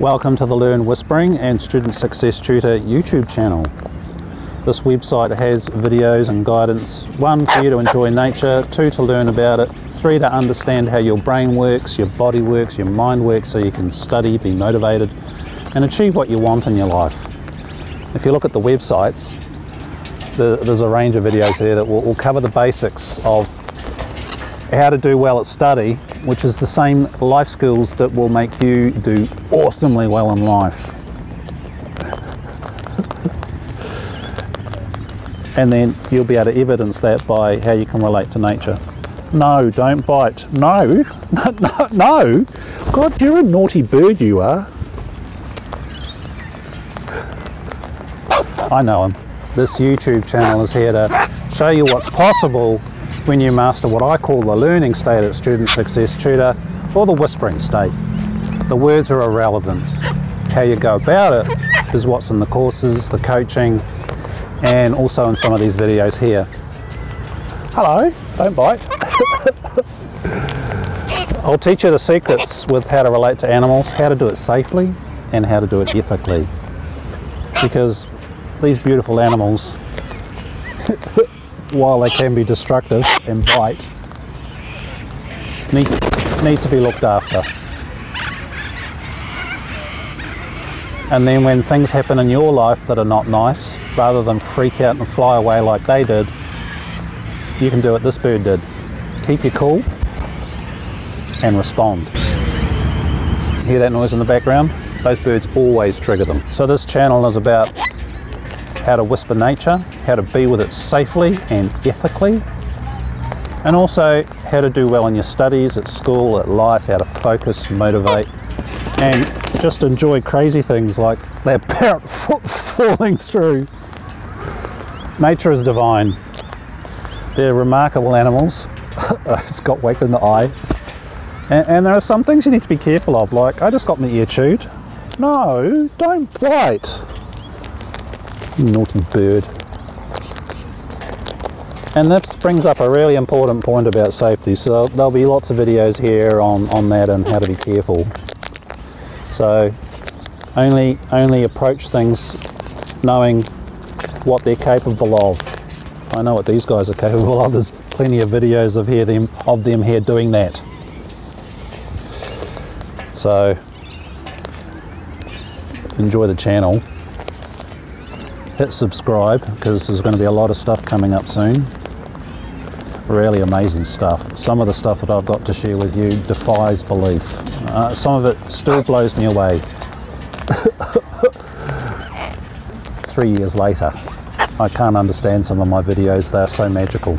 Welcome to the Learn Whispering and Student Success Tutor YouTube channel. This website has videos and guidance, one for you to enjoy nature, two to learn about it, three to understand how your brain works, your body works, your mind works so you can study, be motivated and achieve what you want in your life. If you look at the websites, there's a range of videos there that will cover the basics of how to do well at study, which is the same life skills that will make you do awesomely well in life. And then you'll be able to evidence that by how you can relate to nature. No, don't bite. No, no, no. God, you're a naughty bird, you are. I know him. This YouTube channel is here to show you what's possible when you master what I call the learning state at Student Success Tutor, or the whispering state. The words are irrelevant. How you go about it is what's in the courses, the coaching, and also in some of these videos here. Hello, don't bite. I'll teach you the secrets with how to relate to animals, how to do it safely, and how to do it ethically. Because these beautiful animals, while they can be destructive and bite, need to be looked after. And then when things happen in your life that are not nice, rather than freak out and fly away like they did, you can do what this bird did. Keep your cool and respond. Hear that noise in the background? Those birds always trigger them. So this channel is about how to whisper nature, how to be with it safely and ethically, and also how to do well in your studies, at school, at life, how to focus, motivate, and just enjoy crazy things like that parrot foot falling through. Nature is divine. They're remarkable animals. It's got whacked in the eye. And there are some things you need to be careful of, like I just got my ear chewed. No, don't bite. Naughty bird. And this brings up a really important point about safety, so there'll be lots of videos here on that and how to be careful. So only approach things knowing what they're capable of. I know what these guys are capable of. There's plenty of videos of them here doing that. So enjoy the channel. Hit subscribe because there's going to be a lot of stuff coming up soon. Really amazing stuff. Some of the stuff that I've got to share with you defies belief. Some of it still blows me away. 3 years later, I can't understand some of my videos. They're so magical.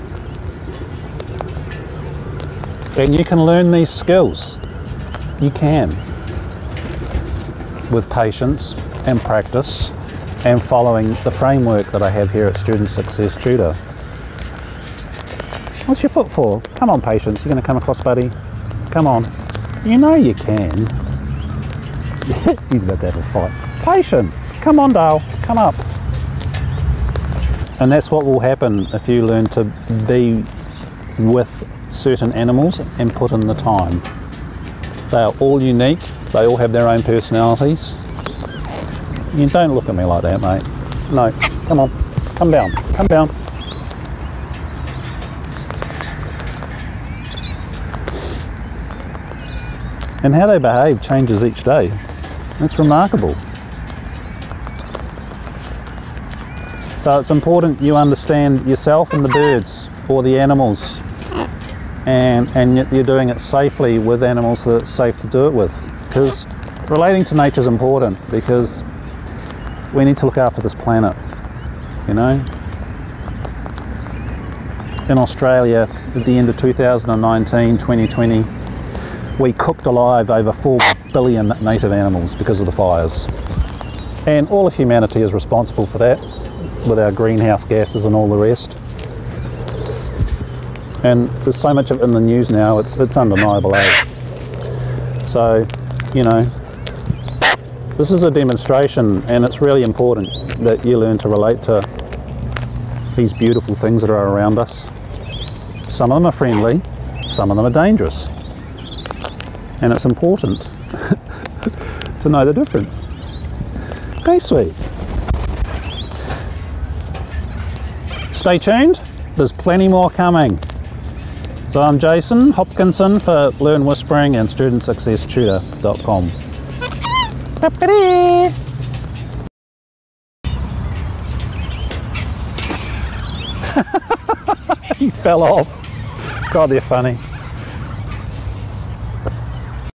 And you can learn these skills. You can. With patience and practice, and following the framework that I have here at Student Success Tutor. What's your foot for? Come on, patience, you're gonna come across, buddy. Come on. You know you can. He's about to have a fight. Patience, come on, Dale, come up. And that's what will happen if you learn to be with certain animals and put in the time. They are all unique, they all have their own personalities. You don't look at me like that, mate. No, come on, come down, come down. And how they behave changes each day. That's remarkable. So it's important you understand yourself and the birds or the animals, and you're doing it safely with animals that it's safe to do it with. Because relating to nature is important, because we need to look after this planet, you know. In Australia, at the end of 2019, 2020, we cooked alive over 4 billion native animals because of the fires. And all of humanity is responsible for that, with our greenhouse gases and all the rest. And there's so much of it in the news now, it's undeniable, eh? So, you know, this is a demonstration, and it's really important that you learn to relate to these beautiful things that are around us. Some of them are friendly, some of them are dangerous. And it's important to know the difference. Hey, sweet. Stay tuned, there's plenty more coming. So I'm Jason Hopkinson for Learn Whispering and StudentSuccessTutor.com. He fell off. God, they're funny.